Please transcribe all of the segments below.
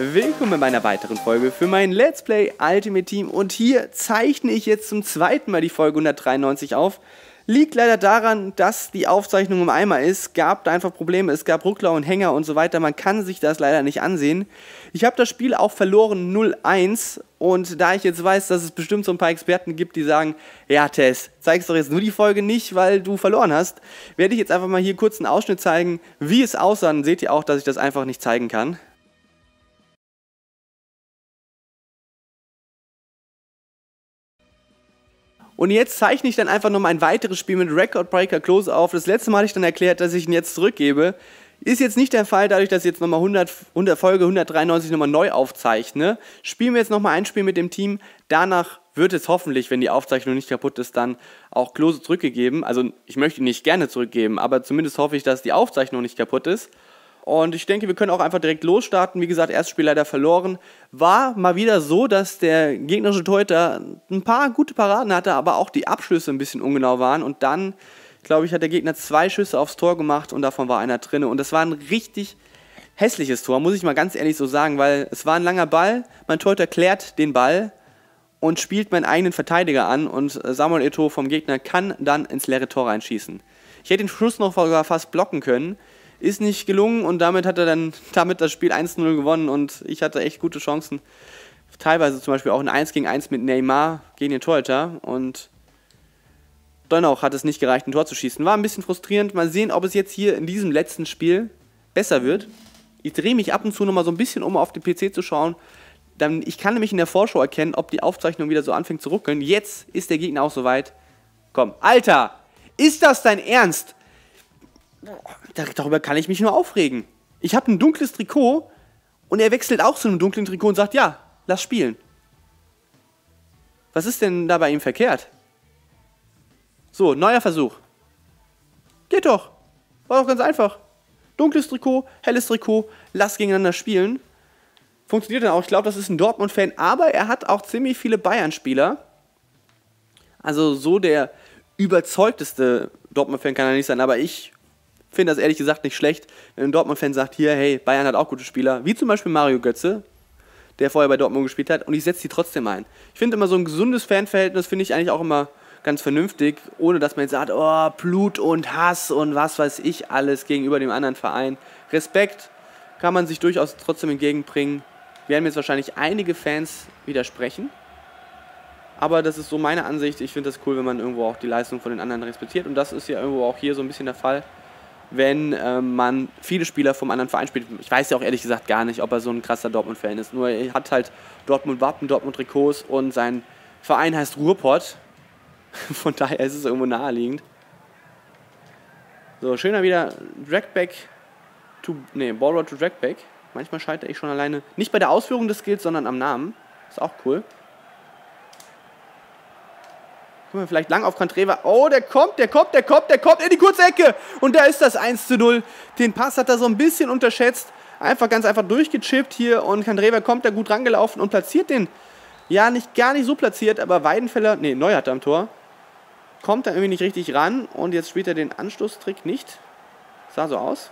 Willkommen in meiner weiteren Folge für mein Let's Play Ultimate Team und hier zeichne ich jetzt zum zweiten Mal die Folge 193 auf. Liegt leider daran, dass die Aufzeichnung im Eimer ist, gab da einfach Probleme, es gab Ruckler und Hänger und so weiter, man kann sich das leider nicht ansehen. Ich habe das Spiel auch verloren 0-1 und da ich jetzt weiß, dass es bestimmt so ein paar Experten gibt, die sagen, ja Tess, zeigst doch jetzt nur die Folge nicht, weil du verloren hast, werde ich jetzt einfach mal hier kurz einen Ausschnitt zeigen, wie es aussah, dann seht ihr auch, dass ich das einfach nicht zeigen kann. Und jetzt zeichne ich dann einfach nochmal ein weiteres Spiel mit Record Breaker Klose auf. Das letzte Mal hatte ich dann erklärt, dass ich ihn jetzt zurückgebe. Ist jetzt nicht der Fall, dadurch, dass ich jetzt nochmal Folge 193 nochmal neu aufzeichne. Spielen wir jetzt nochmal ein Spiel mit dem Team. Danach wird es hoffentlich, wenn die Aufzeichnung nicht kaputt ist, dann auch Klose zurückgegeben. Also ich möchte ihn nicht gerne zurückgeben, aber zumindest hoffe ich, dass die Aufzeichnung nicht kaputt ist. Und ich denke, wir können auch einfach direkt losstarten. Wie gesagt, erstes Spiel leider verloren. War mal wieder so, dass der gegnerische Torhüter ein paar gute Paraden hatte, aber auch die Abschlüsse ein bisschen ungenau waren. Und dann, glaube ich, hat der Gegner 2 Schüsse aufs Tor gemacht und davon war einer drin. Und das war ein richtig hässliches Tor, muss ich mal ganz ehrlich so sagen, weil es war ein langer Ball. Mein Torhüter klärt den Ball und spielt meinen eigenen Verteidiger an. Und Samuel Eto'o vom Gegner kann dann ins leere Tor reinschießen. Ich hätte den Schuss noch sogar fast blocken können. Ist nicht gelungen und damit hat er dann das Spiel 1-0 gewonnen und ich hatte echt gute Chancen. Teilweise zum Beispiel auch ein 1-gegen-1 mit Neymar gegen den Torhüter und dann auch hat es nicht gereicht, ein Tor zu schießen. War ein bisschen frustrierend. Mal sehen, ob es jetzt hier in diesem letzten Spiel besser wird. Ich drehe mich ab und zu nochmal so ein bisschen um, auf den PC zu schauen. Dann, ich kann nämlich in der Vorschau erkennen, ob die Aufzeichnung wieder so anfängt zu ruckeln. Jetzt ist der Gegner auch soweit. Komm, Alter, ist das dein Ernst? Darüber kann ich mich nur aufregen. Ich habe ein dunkles Trikot und er wechselt auch zu einem dunklen Trikot und sagt, ja, lass spielen. Was ist denn da bei ihm verkehrt? So, neuer Versuch. Geht doch. War doch ganz einfach. Dunkles Trikot, helles Trikot, lass gegeneinander spielen. Funktioniert dann auch. Ich glaube, das ist ein Dortmund-Fan, aber er hat auch ziemlich viele Bayern-Spieler. Also so der überzeugteste Dortmund-Fan kann er nicht sein, aber ich finde das ehrlich gesagt nicht schlecht, wenn ein Dortmund-Fan sagt, hier, hey, Bayern hat auch gute Spieler, wie zum Beispiel Mario Götze, der vorher bei Dortmund gespielt hat, und ich setze die trotzdem ein. Ich finde immer so ein gesundes Fanverhältnis, finde ich eigentlich auch immer ganz vernünftig, ohne dass man jetzt sagt, oh, Blut und Hass und was weiß ich alles gegenüber dem anderen Verein. Respekt kann man sich durchaus trotzdem entgegenbringen. Werden mir jetzt wahrscheinlich einige Fans widersprechen, aber das ist so meine Ansicht. Ich finde das cool, wenn man irgendwo auch die Leistung von den anderen respektiert, und das ist ja irgendwo auch hier so ein bisschen der Fall, wenn man viele Spieler vom anderen Verein spielt. Ich weiß ja auch ehrlich gesagt gar nicht, ob er so ein krasser Dortmund-Fan ist. Nur er hat halt Dortmund-Wappen, Dortmund-Trikots und sein Verein heißt Ruhrpott. Von daher ist es irgendwo naheliegend. So, schöner wieder Dragback to... Ne, Ballroad to Dragback. Manchmal scheitere ich schon alleine. Nicht bei der Ausführung des Skills, sondern am Namen. Ist auch cool. Können wir vielleicht lang auf Candreva. Oh, der kommt in die kurze Ecke. Und da ist das 1:0. Den Pass hat er so ein bisschen unterschätzt. Einfach ganz einfach durchgechippt hier. Und Candreva kommt da gut rangelaufen und platziert den. Ja, gar nicht so platziert, aber Weidenfeller, nee, Neuer hat er am Tor. Kommt da irgendwie nicht richtig ran. Und jetzt spielt er den Anschlusstrick nicht. Sah so aus.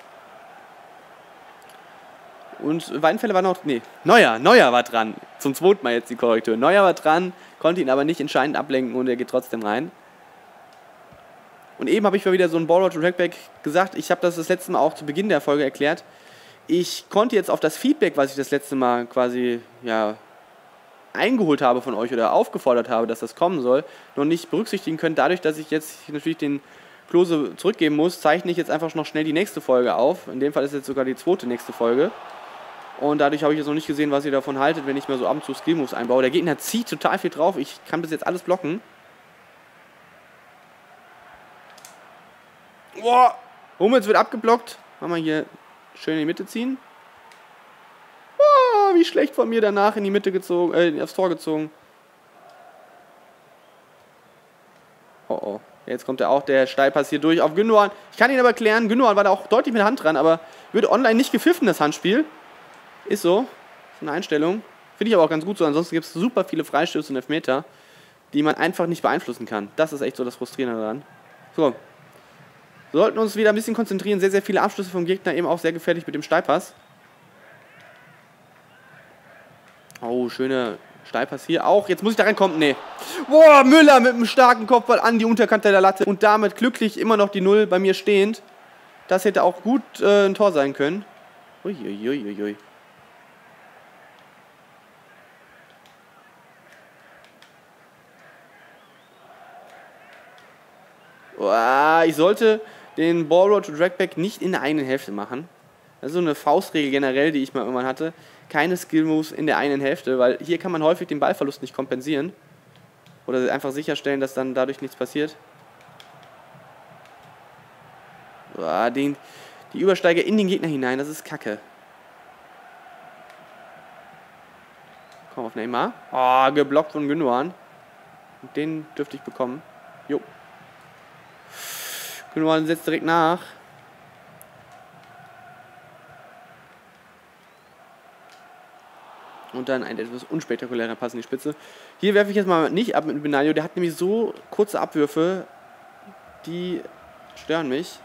Und Weidenfeller war noch, nee, Neuer war dran. Zum zweiten Mal jetzt die Korrektur. Neuer war dran, konnte ihn aber nicht entscheidend ablenken und er geht trotzdem rein. Und eben habe ich mal wieder so ein Ballroad-Trackback gesagt. Ich habe das letzte Mal auch zu Beginn der Folge erklärt. Ich konnte jetzt auf das Feedback, was ich das letzte Mal quasi, ja, eingeholt habe von euch oder aufgefordert habe, dass das kommen soll, noch nicht berücksichtigen können. Dadurch, dass ich jetzt natürlich den Klose zurückgeben muss, zeichne ich jetzt einfach noch schnell die nächste Folge auf. In dem Fall ist jetzt sogar die zweite nächste Folge. Und dadurch habe ich jetzt noch nicht gesehen, was ihr davon haltet, wenn ich mir so ab und zu Skillmoves einbaue. Der Gegner zieht total viel drauf. Ich kann bis jetzt alles blocken. Boah! Hummels wird abgeblockt. Machen wir hier schön in die Mitte ziehen. Boah, wie schlecht von mir danach in die Mitte gezogen, aufs Tor gezogen. Oh oh. Jetzt kommt ja auch der Steilpass hier durch auf Gündogan. Ich kann ihn aber klären. Gündogan war da auch deutlich mit der Hand dran, aber wird online nicht gepfiffen, das Handspiel. Ist so. Ist eine Einstellung. Finde ich aber auch ganz gut so. Ansonsten gibt es super viele Freistöße und Elfmeter, die man einfach nicht beeinflussen kann. Das ist echt so das Frustrierende daran. So. Wir sollten uns wieder ein bisschen konzentrieren. Sehr, sehr viele Abschlüsse vom Gegner, eben auch sehr gefährlich mit dem Steilpass. Oh, schöner Steilpass hier auch. Jetzt muss ich da reinkommen. Nee. Boah, Müller mit einem starken Kopfball an die Unterkante der Latte. Und damit glücklich immer noch die Null bei mir stehend. Das hätte auch gut ein Tor sein können. Uiuiuiui. Boah, ich sollte den Ballroad-Dragback nicht in der eigenen Hälfte machen. Das ist so eine Faustregel generell, die ich mal irgendwann hatte. Keine Skill-Moves in der einen Hälfte, weil hier kann man häufig den Ballverlust nicht kompensieren. Oder einfach sicherstellen, dass dann dadurch nichts passiert. Boah, die Übersteiger in den Gegner hinein, das ist Kacke. Komm auf Neymar. Oh, geblockt von Gündogan. Und den dürfte ich bekommen. Jo. Gündogan setzt direkt nach. Und dann ein etwas unspektakulärer Pass in die Spitze. Hier werfe ich jetzt mal nicht ab mit Benaglio. Der hat nämlich so kurze Abwürfe, die stören mich.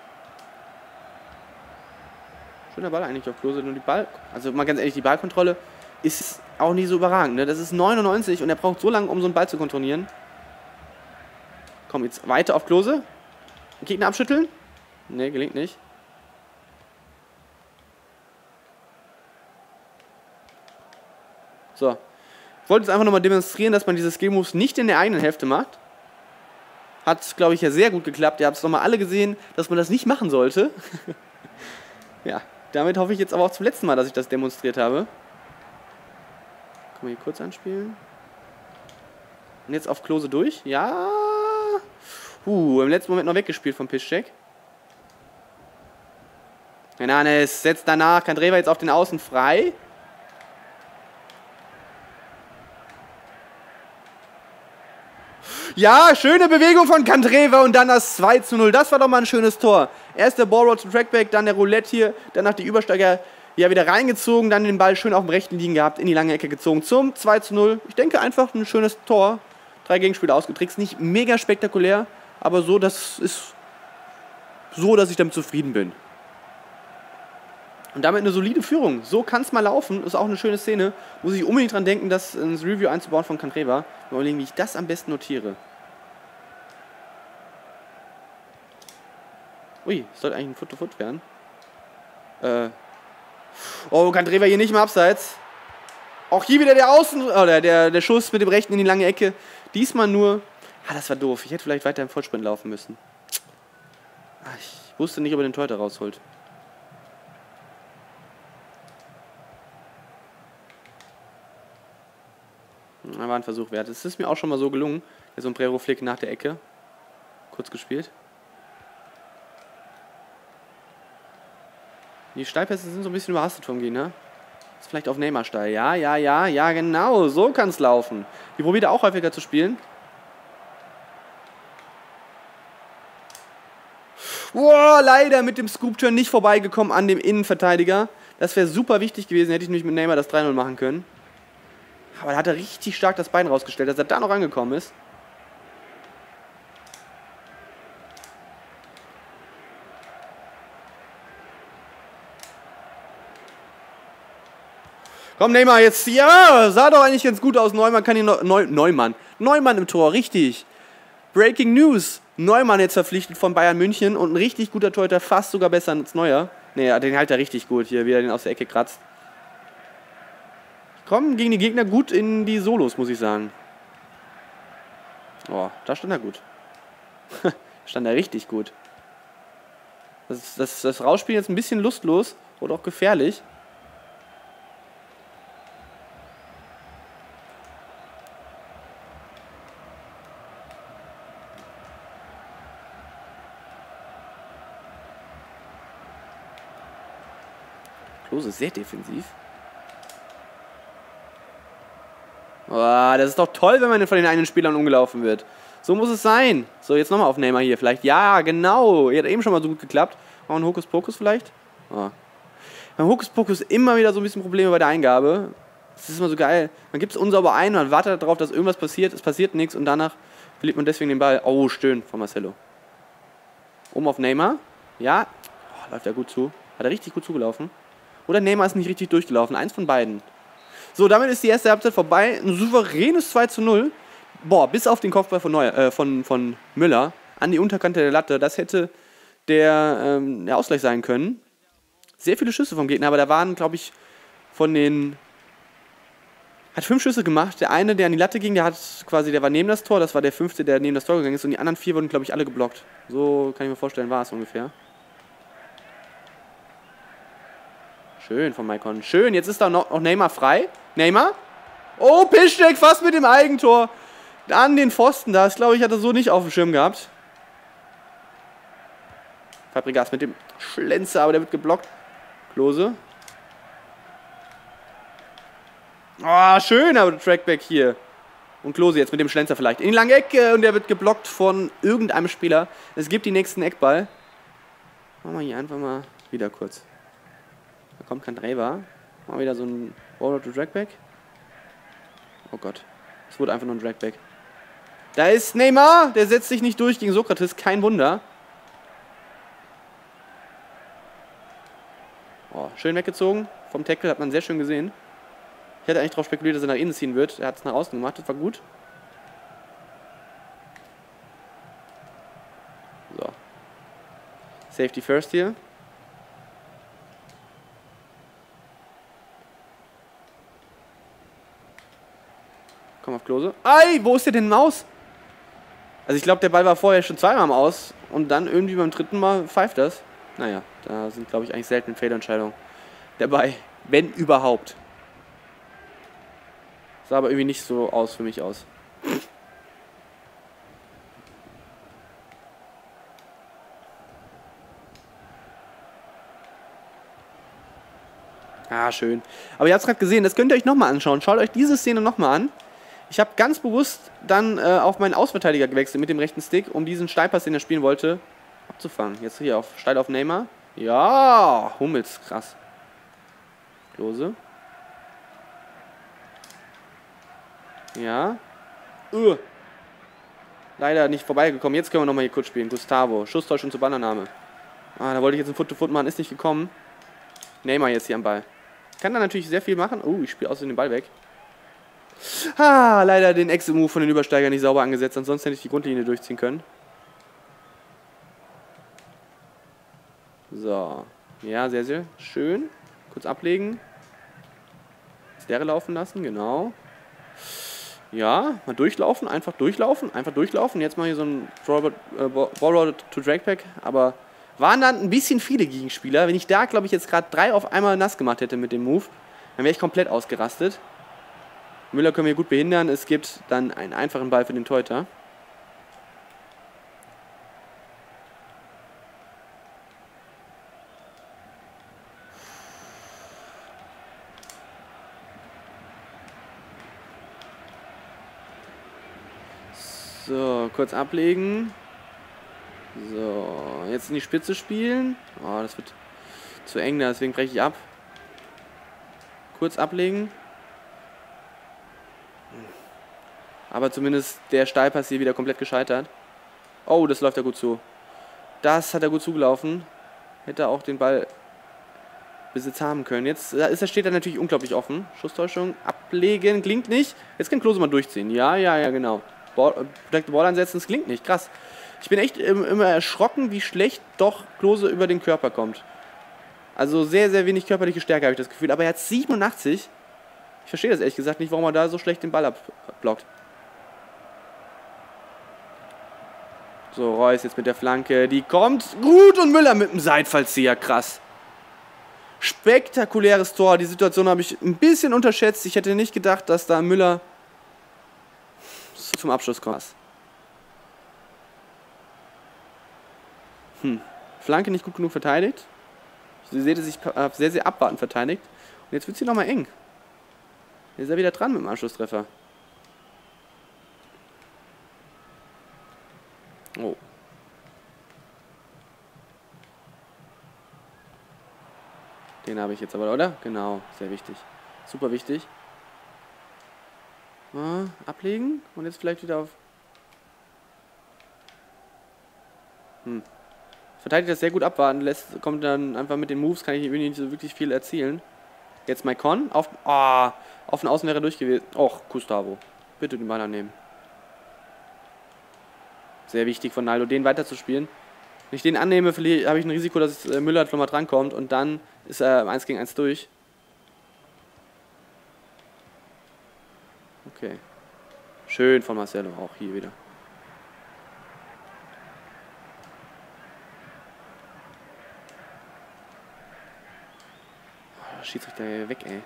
Schöner Ball eigentlich auf Klose, nur die Ball... Also mal ganz ehrlich, die Ballkontrolle ist auch nicht so überragend. Ne? Das ist 99 und er braucht so lange, um so einen Ball zu kontrollieren. Komm, jetzt weiter auf Klose. Den Gegner abschütteln. Ne, gelingt nicht. So. Ich wollte jetzt einfach nochmal demonstrieren, dass man diese Skill-Moves nicht in der eigenen Hälfte macht. Hat, glaube ich, ja sehr gut geklappt. Ihr habt es nochmal alle gesehen, dass man das nicht machen sollte. Ja, damit hoffe ich jetzt aber auch zum letzten Mal, dass ich das demonstriert habe. Kann man hier kurz anspielen. Und jetzt auf Klose durch. Ja. Im letzten Moment noch weggespielt von Piszczek. Hernanes setzt danach Candreva jetzt auf den Außen frei. Ja, schöne Bewegung von Candreva und dann das 2:0. Das war doch mal ein schönes Tor. Erst der Ballroll zum Trackback, dann der Roulette hier, danach die Übersteiger ja wieder reingezogen, dann den Ball schön auf dem rechten liegen gehabt, in die lange Ecke gezogen zum 2:0. Ich denke einfach ein schönes Tor. 3 Gegenspieler ausgetrickst, nicht mega spektakulär, aber so, das ist so, dass ich damit zufrieden bin. Und damit eine solide Führung. So kann es mal laufen. Ist auch eine schöne Szene. Muss ich unbedingt dran denken, das ins Review einzubauen von Candreva. Mal überlegen, wie ich das am besten notiere. Ui, das sollte eigentlich ein Foot-to-Foot werden. Oh, Candreva hier nicht mehr abseits. Auch hier wieder der Außen... Oder der Schuss mit dem Rechten in die lange Ecke. Diesmal nur... Ah, das war doof. Ich hätte vielleicht weiter im Vollsprint laufen müssen. Ich wusste nicht, ob er den Torhüter rausholt. War ein Versuch wert. Es ist mir auch schon mal so gelungen. Der Sombrero-Flick nach der Ecke. Kurz gespielt. Die Steilpässe sind so ein bisschen überhastet vom Gegner. Ist vielleicht auf Neymar steil. Ja, genau. So kann es laufen. Die probiert er auch häufiger zu spielen. Wow, leider mit dem Scoop-Turn nicht vorbeigekommen an dem Innenverteidiger. Das wäre super wichtig gewesen. Hätte ich nämlich mit Neymar das 3:0 machen können. Aber da hat er richtig stark das Bein rausgestellt, dass er da noch angekommen ist. Komm, Neymar, jetzt. Ja, sah doch eigentlich ganz gut aus. Neumann kann hier noch. Neumann im Tor, richtig. Breaking News. Neumann jetzt verpflichtet von Bayern München und ein richtig guter Torhüter, fast sogar besser als Neuer. Ne, den hält er richtig gut hier, wie er den aus der Ecke kratzt. Kommen gegen die Gegner gut in die Solos, muss ich sagen. Oh, da stand er gut. Stand er richtig gut. Das Rausspielen jetzt ein bisschen lustlos und auch gefährlich. Klose ist sehr defensiv. Oh, das ist doch toll, wenn man von den eigenen Spielern umgelaufen wird. So muss es sein. So, jetzt nochmal auf Neymar hier vielleicht. Ja, genau. Hier hat eben schon mal so gut geklappt. Auch ein Hokuspokus vielleicht. Oh. Beim Hokuspokus immer wieder so ein bisschen Probleme bei der Eingabe. Das ist immer so geil. Man gibt es unsauber ein, man wartet darauf, dass irgendwas passiert. Es passiert nichts und danach verliert man deswegen den Ball. Oh, schön von Marcelo. Oben auf Neymar. Ja. Oh, läuft ja gut zu. Hat er richtig gut zugelaufen. Oder Neymar ist nicht richtig durchgelaufen. Eins von beiden. So, damit ist die erste Halbzeit vorbei. Ein souveränes 2:0. Boah, bis auf den Kopfball von, Müller an die Unterkante der Latte. Das hätte der Ausgleich sein können. Sehr viele Schüsse vom Gegner, aber da waren, glaube ich, von den... Hat 5 Schüsse gemacht. Der eine, der an die Latte ging, der war neben das Tor. Das war der 5., der neben das Tor gegangen ist. Und die anderen 4 wurden, glaube ich, alle geblockt. So kann ich mir vorstellen, war es ungefähr. Schön von Maicon. Schön, jetzt ist da noch Neymar frei. Neymar? Oh, Piszczek fast mit dem Eigentor. An den Pfosten. Das, glaube ich, hat er so nicht auf dem Schirm gehabt. Fabregas mit dem Schlenzer, aber der wird geblockt. Klose. Ah, oh, schöner Trackback hier. Und Klose jetzt mit dem Schlenzer vielleicht. In die lange Ecke und der wird geblockt von irgendeinem Spieler. Es gibt den nächsten Eckball. Machen wir hier einfach mal wieder kurz. Da kommt Candreva. Mal wieder so ein Forward to Trackback. Oh Gott. Es wurde einfach nur ein Trackback. Da ist Neymar. Der setzt sich nicht durch gegen Sokrates. Kein Wunder. Oh, schön weggezogen. Vom Tackle hat man sehr schön gesehen. Ich hätte eigentlich darauf spekuliert, dass er nach innen ziehen wird. Er hat es nach außen gemacht, das war gut. So. Safety first hier. Komm auf Klose. Ei, wo ist der denn Maus? Also ich glaube, der Ball war vorher schon zweimal am Aus. Und dann irgendwie beim dritten Mal pfeift das. Naja, da sind, glaube ich, eigentlich selten Fehlentscheidungen dabei. Wenn überhaupt. Sah aber irgendwie nicht so aus für mich aus. Ah, schön. Aber ihr habt es gerade gesehen, das könnt ihr euch nochmal anschauen. Schaut euch diese Szene nochmal an. Ich habe ganz bewusst dann auf meinen Außenverteidiger gewechselt mit dem rechten Stick, um diesen Steilpass, den er spielen wollte, abzufangen. Jetzt hier auf steil auf Neymar. Ja, Hummels, krass. Klose. Ja. Leider nicht vorbeigekommen. Jetzt können wir nochmal hier kurz spielen. Gustavo. Schusstäuschung zur Ballannahme. Ah, da wollte ich jetzt einen Foot-to-Foot machen. Ist nicht gekommen. Neymar jetzt hier am Ball. Kann da natürlich sehr viel machen. Oh, ich spiele außerdem den Ball weg. Ah, leider den Exit-Move von den Übersteigern nicht sauber angesetzt. Ansonsten hätte ich die Grundlinie durchziehen können. So. Ja, sehr, sehr schön. Kurz ablegen. Ist der laufen lassen. Genau. Ja, mal durchlaufen, einfach durchlaufen, einfach durchlaufen. Jetzt mal hier so ein Forward-to-Drag-Pack. Aber waren dann ein bisschen viele Gegenspieler. Wenn ich da, glaube ich, jetzt gerade 3 auf einmal nass gemacht hätte mit dem Move, dann wäre ich komplett ausgerastet. Müller können wir gut behindern. Es gibt dann einen einfachen Ball für den Torhüter. So, kurz ablegen. So, jetzt in die Spitze spielen. Oh, das wird zu eng da, deswegen breche ich ab. Kurz ablegen. Aber zumindest der Steilpass hier wieder komplett gescheitert. Oh, das läuft ja gut zu. Das hat er gut zugelaufen. Hätte er auch den Ballbesitz haben können. Jetzt steht er natürlich unglaublich offen. Schusstäuschung, ablegen, klingt nicht. Jetzt kann Klose mal durchziehen. Ja, ja, ja, genau. Direkt den Ball ansetzen, das klingt nicht, krass. Ich bin echt immer erschrocken, wie schlecht doch Klose über den Körper kommt. Also sehr, sehr wenig körperliche Stärke, habe ich das Gefühl. Aber er hat 87. Ich verstehe das ehrlich gesagt nicht, warum er da so schlecht den Ball abblockt. So, Reus jetzt mit der Flanke. Die kommt gut und Müller mit dem Seitfallzieher, krass. Spektakuläres Tor. Die Situation habe ich ein bisschen unterschätzt. Ich hätte nicht gedacht, dass da Müller zum Abschluss kommt. Flanke nicht gut genug verteidigt. Sie sehen, sich sehr, sehr abwartend verteidigt. Und jetzt wird sie nochmal eng. Jetzt ist er wieder dran mit dem Anschlusstreffer. Oh. Den habe ich jetzt aber, oder? Genau, sehr wichtig. Super wichtig. Mal ablegen und jetzt vielleicht wieder auf... Verteidigt das sehr gut abwarten, kommt dann einfach mit den Moves, kann ich irgendwie nicht so wirklich viel erzielen. Jetzt Maicon auf... Oh, Auf den Außen wäre er durch gewesen. Och, Gustavo. Bitte den Ball annehmen. Sehr wichtig von Naldo, den weiterzuspielen. Wenn ich den annehme, habe ich ein Risiko, dass Müller nochmal drankommt und dann ist er 1 gegen 1 durch. Okay. Schön von Marcelo, auch hier wieder. Oh, Schiedsrichter weg, ey.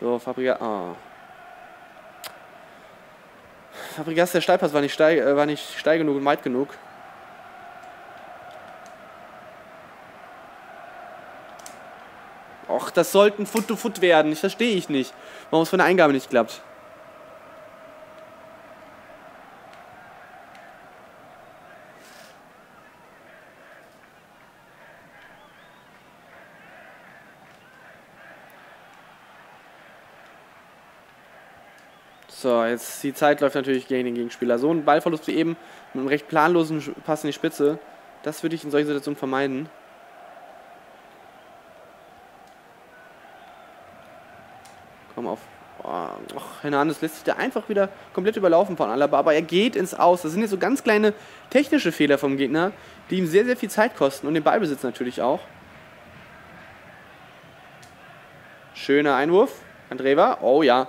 So, Fabregas. Oh. Fabregas, der Steilpass war nicht steil genug und weit genug. Och, das sollte ein Foot-to-Foot werden. Das verstehe ich nicht. Warum es von der Eingabe nicht klappt. So, jetzt die Zeit läuft natürlich gegen den Gegenspieler. So ein Ballverlust wie eben mit einem recht planlosen Pass in die Spitze, das würde ich in solchen Situationen vermeiden. Komm auf. Och, Hernanes lässt sich da einfach wieder komplett überlaufen von Alaba, aber er geht ins Aus. Das sind jetzt so ganz kleine technische Fehler vom Gegner, die ihm sehr, sehr viel Zeit kosten und den Ballbesitz natürlich auch. Schöner Einwurf. Candreva. Oh ja.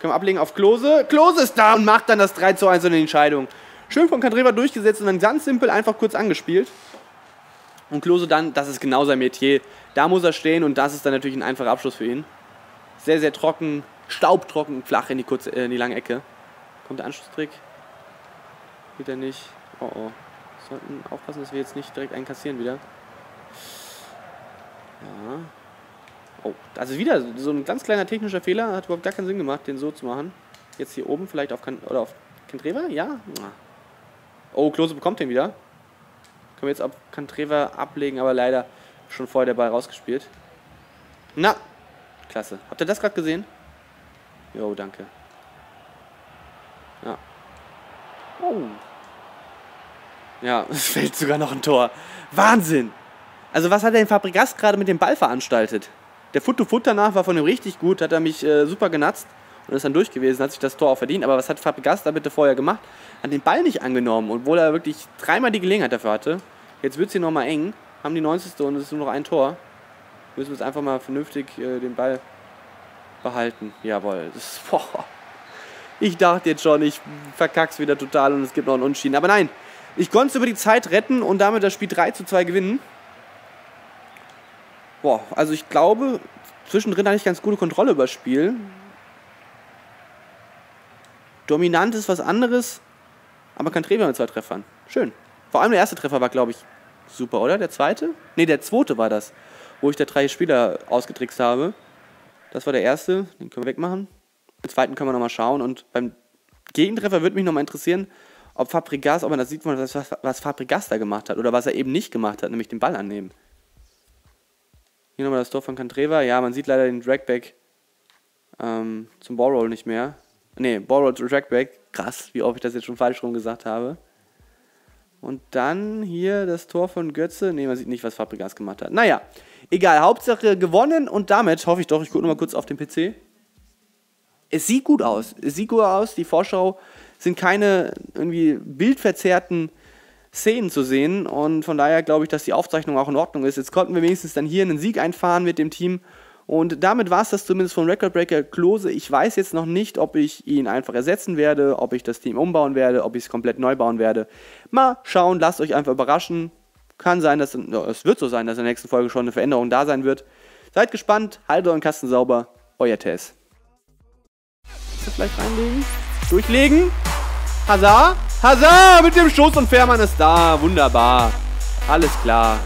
Können wir ablegen auf Klose. Klose ist da und macht dann das 3:1 in der Entscheidung. Schön von Candreva durchgesetzt und dann ganz simpel einfach kurz angespielt. Und Klose dann, das ist genau sein Metier. Da muss er stehen und das ist dann natürlich ein einfacher Abschluss für ihn. Sehr, sehr trocken, staubtrocken, flach in die, in die lange Ecke. Kommt der Anschlusstrick. Geht er nicht. Oh oh. Sollten aufpassen, dass wir jetzt nicht direkt einkassieren wieder. Ja. Oh, das ist wieder so ein ganz kleiner technischer Fehler. Hat überhaupt gar keinen Sinn gemacht, den so zu machen. Jetzt hier oben vielleicht auf, oder auf Candreva? Ja. Oh, Klose bekommt den wieder. Können wir jetzt auf Candreva ablegen, aber leider schon vorher der Ball rausgespielt. Na, klasse. Habt ihr das gerade gesehen? Jo, danke. Ja. Oh. Ja, es fällt sogar noch ein Tor. Wahnsinn! Also was hat denn Fabregas gerade mit dem Ball veranstaltet? Der Foot-to-Foot danach war von ihm richtig gut, hat er mich super genatzt und ist dann durch gewesen, hat sich das Tor auch verdient. Aber was hat Fabregas da bitte vorher gemacht? Hat den Ball nicht angenommen, obwohl er wirklich dreimal die Gelegenheit dafür hatte. Jetzt wird es hier nochmal eng, haben die 90. und es ist nur noch ein Tor. Müssen wir jetzt einfach mal vernünftig den Ball behalten. Jawohl, das ist, boah. Ich dachte jetzt schon, ich verkack's wieder total und es gibt noch einen Unentschieden. Aber nein, ich konnte es über die Zeit retten und damit das Spiel 3:2 gewinnen. Boah, also ich glaube, zwischendrin hatte ich ganz gute Kontrolle über das Spiel. Dominant ist was anderes, aber Candreva mit 2 Treffern. Schön. Vor allem der erste Treffer war, glaube ich, super, oder? Der zweite? Ne, der zweite war das, wo ich da 3 Spieler ausgetrickst habe. Das war der erste, den können wir wegmachen. Den zweiten können wir nochmal schauen. Und beim Gegentreffer würde mich nochmal interessieren, ob Fabregas, ob man das sieht, was Fabregas da gemacht hat oder was er eben nicht gemacht hat, nämlich den Ball annehmen. Hier nochmal das Tor von Candreva. Ja, man sieht leider den Dragback zum Ballroll nicht mehr. Ne, Ballroll zu Dragback. Krass, wie oft ich das jetzt schon falsch rum gesagt habe. Und dann hier das Tor von Götze. Ne, man sieht nicht, was Fabregas gemacht hat. Naja, egal. Hauptsache gewonnen und damit hoffe ich doch, ich gucke nochmal kurz auf den PC. Es sieht gut aus. Es sieht gut aus. Die Vorschau sind keine irgendwie bildverzerrten Szenen zu sehen und von daher glaube ich, dass die Aufzeichnung auch in Ordnung ist. Jetzt konnten wir wenigstens dann hier einen Sieg einfahren mit dem Team und damit war es das zumindest von Record Breaker Klose. Ich weiß jetzt noch nicht, ob ich ihn einfach ersetzen werde, ob ich das Team umbauen werde, ob ich es komplett neu bauen werde. Mal schauen, lasst euch einfach überraschen. Kann sein, dass es wird so sein, dass in der nächsten Folge schon eine Veränderung da sein wird. Seid gespannt, haltet euren Kasten sauber, euer TS. Vielleicht reinlegen, durchlegen. Hazard mit dem Schuss und Fährmann ist da. Wunderbar. Alles klar.